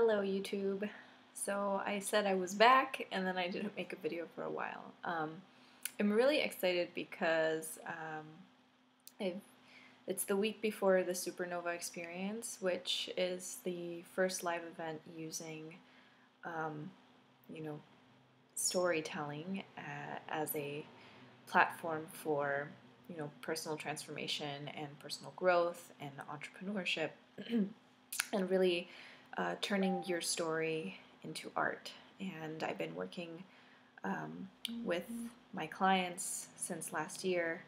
Hello YouTube. So I said I was back and then I didn't make a video for a while. I'm really excited because it's the week before the Supernova Experience, which is the first live event using storytelling as a platform for personal transformation and personal growth and entrepreneurship and really turning your story into art. And I've been working with my clients since last year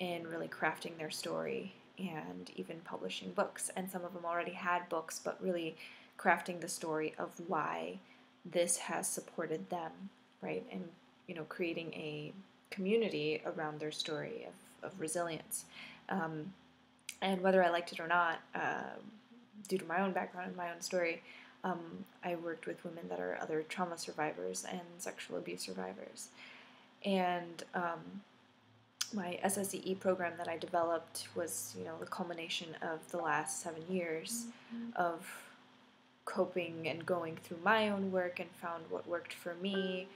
in really crafting their story and even publishing books. And some of them already had books, but really crafting the story of why this has supported them, right? And, creating a community around their story of resilience. And whether I liked it or not, due to my own background and my own story, I worked with women that are other trauma survivors and sexual abuse survivors. And my SSEE program that I developed was, the culmination of the last 7 years of coping and going through my own work and found what worked for me,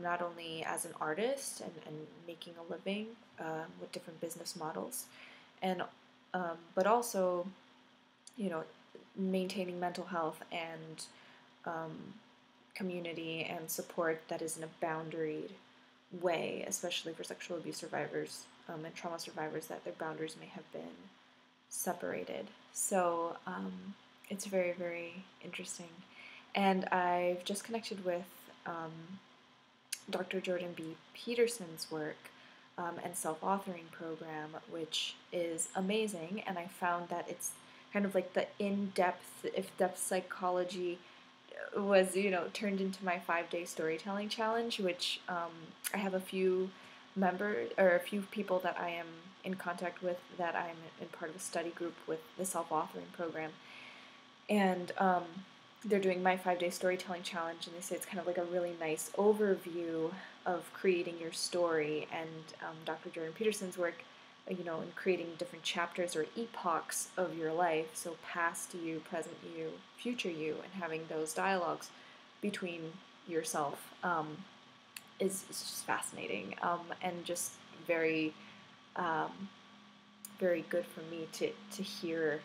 not only as an artist and making a living with different business models, and but also, maintaining mental health and community and support that is in a boundaried way, especially for sexual abuse survivors and trauma survivors, that their boundaries may have been separated. So it's very, very interesting. And I've just connected with Dr. Jordan B. Peterson's work and self-authoring program, which is amazing. And I found that it's kind of like the in-depth, if depth psychology was, turned into my 5-Day Storytelling Challenge, which I have a few people that I am in contact with that I'm in part of a study group with the self-authoring program. And they're doing my 5-Day Storytelling Challenge, and they say it's kind of like a really nice overview of creating your story. And Dr. Jordan Peterson's work, in creating different chapters or epochs of your life, so past you, present you, future you, and having those dialogues between yourself is just fascinating and just very, very good for me to hear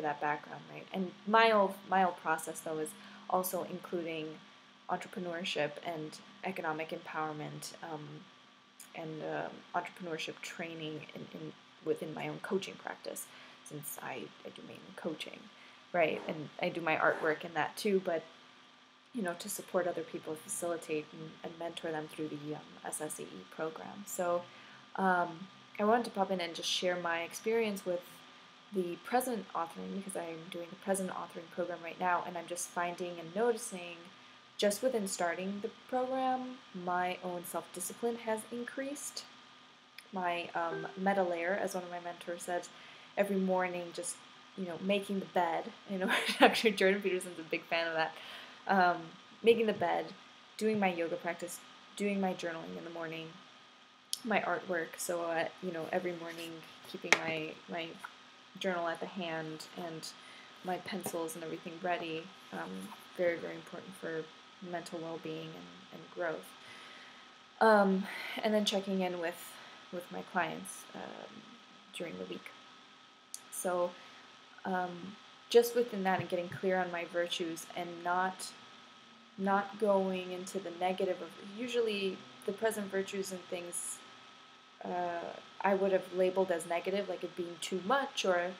that background, right? And my old process though is also including entrepreneurship and economic empowerment. And entrepreneurship training within my own coaching practice, since I do mainly coaching, right? And I do my artwork in that too, but, to support other people, facilitate and mentor them through the SSEE program. So I wanted to pop in and just share my experience with the present authoring, because I'm doing the present authoring program right now, and I'm just finding and noticing, just within starting the program, my own self-discipline has increased. My meta layer, as one of my mentors said, every morning, just, making the bed. Dr. Jordan Peterson's a big fan of that. Making the bed, doing my yoga practice, doing my journaling in the morning, my artwork. So, every morning, keeping my journal at the hand and my pencils and everything ready. Very, very important for mental well-being and growth, and then checking in with my clients during the week. So just within that and getting clear on my virtues and not going into the negative of usually the present virtues and things I would have labeled as negative, like it being too much or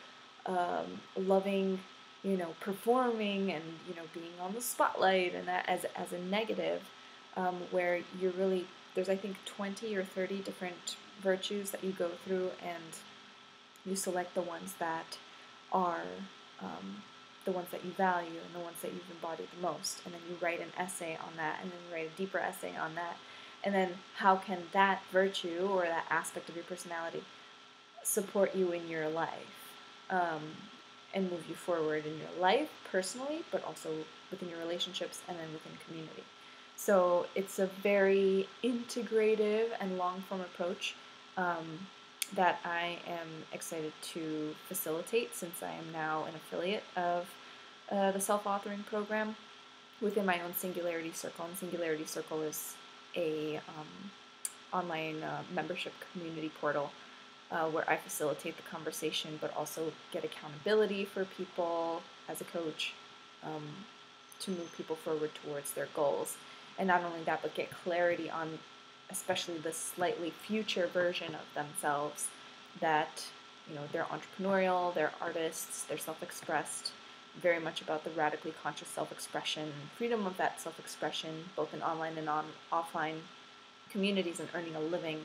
loving, performing and, being on the spotlight, and that as a negative, where you're really, there's I think 20 or 30 different virtues that you go through, and you select the ones that are the ones that you value and the ones that you've embodied the most, and then you write an essay on that, and then you write a deeper essay on that, and then how can that virtue or that aspect of your personality support you in your life? And move you forward in your life personally, but also within your relationships and then within community. So it's a very integrative and long-form approach that I am excited to facilitate, since I am now an affiliate of the self-authoring program within my own Singularity Circle. And Singularity Circle is a online membership community portal where I facilitate the conversation, but also get accountability for people as a coach to move people forward towards their goals. And not only that, but get clarity on especially the slightly future version of themselves that, you know, they're entrepreneurial, they're artists, they're self-expressed, very much about the radically conscious self-expression, freedom of that self-expression, both in online and offline communities, and earning a living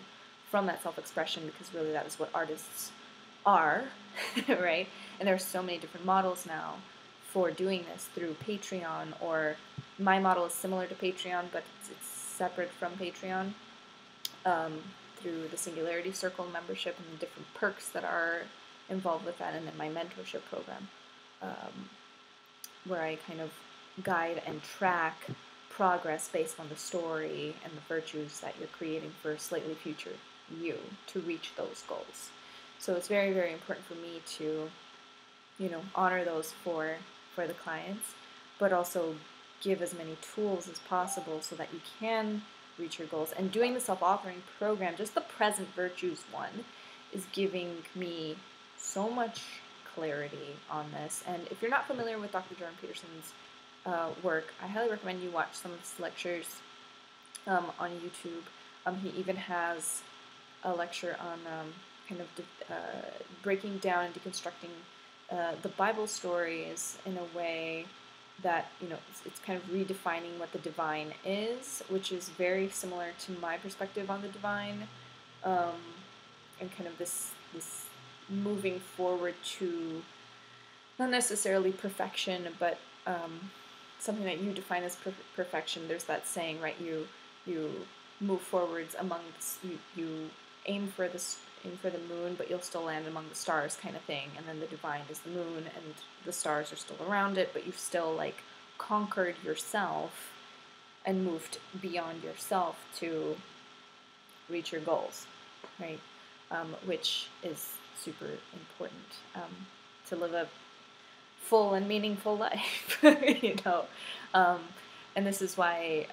from that self-expression, because really that is what artists are, right? And there are so many different models now for doing this through Patreon, or my model is similar to Patreon, but it's separate from Patreon, through the Singularity Circle membership and the different perks that are involved with that, and then my mentorship program, where I kind of guide and track progress based on the story and the virtues that you're creating for slightly future you to reach those goals. So it's very, very important for me to, you know, honor those for the clients, but also give as many tools as possible so that you can reach your goals. And doing the self-authoring program, just the present virtues one, is giving me so much clarity on this. And if you're not familiar with Dr. Jordan Peterson's work, I highly recommend you watch some of his lectures on YouTube. He even has a lecture on kind of breaking down and deconstructing the Bible stories in a way that, you know, it's kind of redefining what the divine is, which is very similar to my perspective on the divine, and kind of this moving forward to not necessarily perfection, but something that you define as perfection. There's that saying, right? You move forwards among the, you aim for the moon, but you'll still land among the stars, kind of thing. And then the divine is the moon, and the stars are still around it, but you've still, like, conquered yourself and moved beyond yourself to reach your goals, right? Which is super important, to live a full and meaningful life, you know? And this is why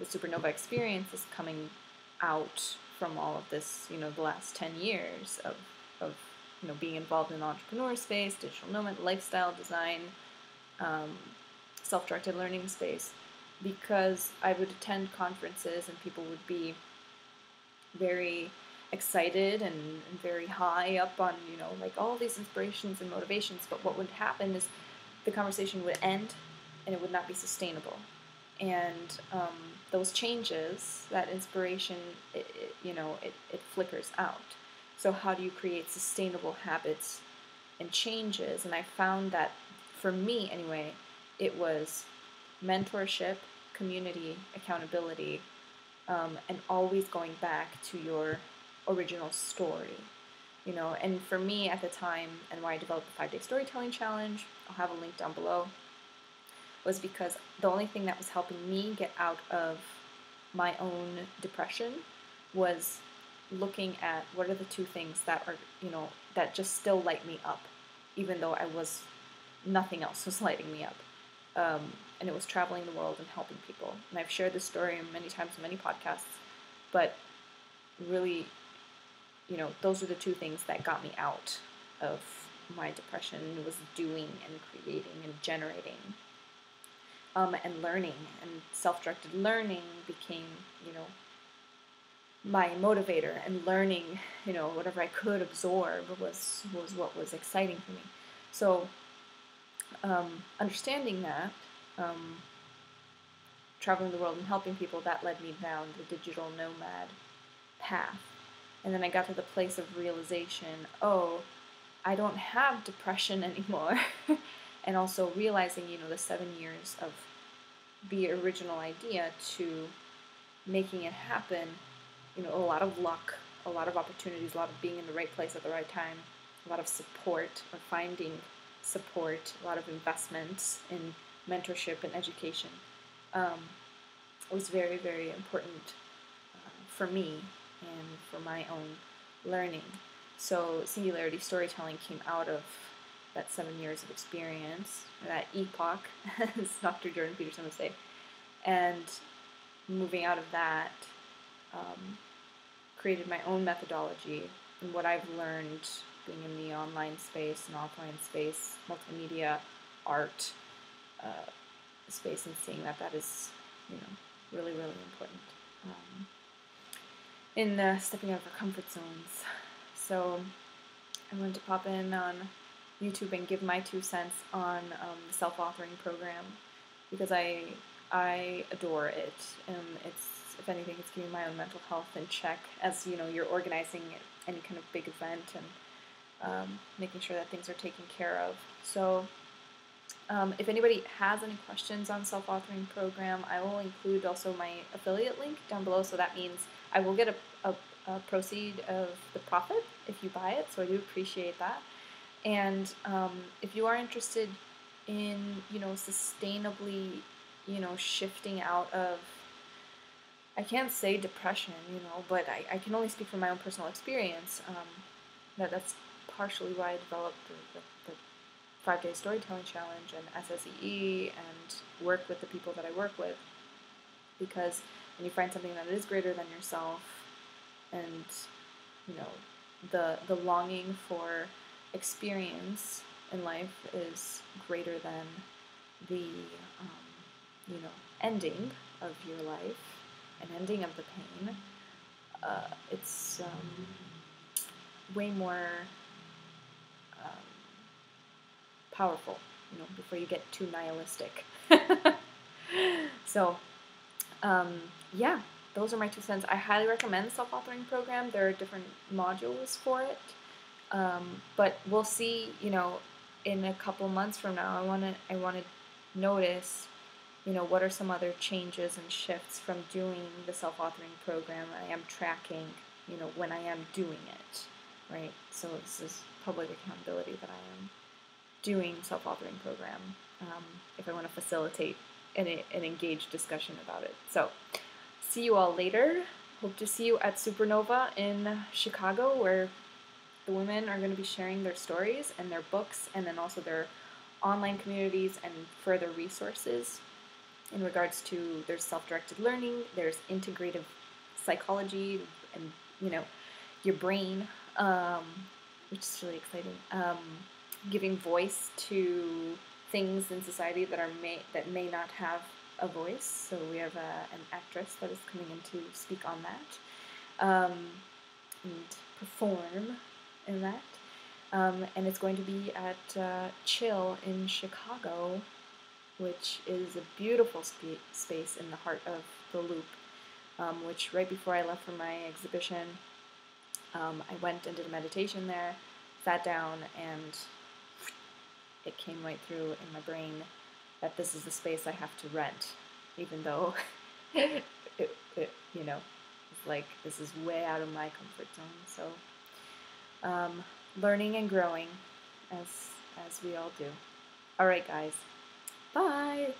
the Supernova Experience is coming out from all of this, you know, the last 10 years of you know, being involved in the entrepreneur space, digital nomad, lifestyle design, self-directed learning space, because I would attend conferences and people would be very excited and very high up on, you know, like all these inspirations and motivations, but what would happen is the conversation would end and it would not be sustainable. And those changes, that inspiration, it flickers out. So how do you create sustainable habits and changes? And I found that, for me anyway, it was mentorship, community, accountability, and always going back to your original story, you know. And for me at the time, and why I developed the 5-Day Storytelling Challenge, I'll have a link down below, was because the only thing that was helping me get out of my own depression was looking at what are the two things that are, you know, that just still light me up, even though I was, nothing else was lighting me up. And it was traveling the world and helping people. And I've shared this story many times in many podcasts, but really, you know, those are the two things that got me out of my depression, was doing and creating and generating. And learning, and self-directed learning became, you know, my motivator, and learning, you know, whatever I could absorb was what was exciting for me. So understanding that, traveling the world and helping people, that led me down the digital nomad path. And then I got to the place of realization, oh, I don't have depression anymore. And also realizing, you know, the 7 years of the original idea to making it happen, you know, a lot of luck, a lot of opportunities, a lot of being in the right place at the right time, a lot of support, or finding support, a lot of investments in mentorship and education. It was very, very important for me and for my own learning. So Singularity Storytelling came out of that 7 years of experience, that epoch, as Dr. Jordan Peterson would say, and moving out of that, created my own methodology and what I've learned being in the online space and offline space, multimedia, art space, and seeing that that is, you know, really, really important in stepping out of our comfort zones. So I wanted to pop in on YouTube and give my 2 cents on the self-authoring program, because I adore it. It's, if anything, it's giving my own mental health in check as, you know, you're organizing any kind of big event and making sure that things are taken care of. So if anybody has any questions on self-authoring program, I will include also my affiliate link down below. So that means I will get a proceed of the profit if you buy it. So I do appreciate that. And if you are interested in, you know, sustainably, you know, shifting out of, I can't say depression, you know, but I can only speak from my own personal experience. That's partially why I developed the 5-Day Storytelling Challenge and SSEE and work with the people that I work with, because when you find something that is greater than yourself and, you know, the longing for experience in life is greater than the, you know, ending of your life, an ending of the pain, it's way more powerful, you know, before you get too nihilistic. So, yeah, those are my 2 cents. I highly recommend the self-authoring program. There are different modules for it, but we'll see, you know, in a couple months from now, I wanna notice, you know, what are some other changes and shifts from doing the self-authoring program. I am tracking, you know, when I am doing it, right? So this is public accountability that I am doing self-authoring program, if I want to facilitate an engaged discussion about it. So see you all later. Hope to see you at Supernova in Chicago, where the women are going to be sharing their stories and their books, and then also their online communities and further resources. In regards to, there's self-directed learning, there's integrative psychology, and, you know, your brain, which is really exciting. Giving voice to things in society that may not have a voice. So we have an actress that is coming in to speak on that, and perform in that. And it's going to be at Chill in Chicago, which is a beautiful space in the heart of the Loop, which right before I left for my exhibition, I went and did a meditation there, sat down, and it came right through in my brain that this is the space I have to rent, even though it you know, it's like, this is way out of my comfort zone. So learning and growing as we all do. All right, guys. Bye.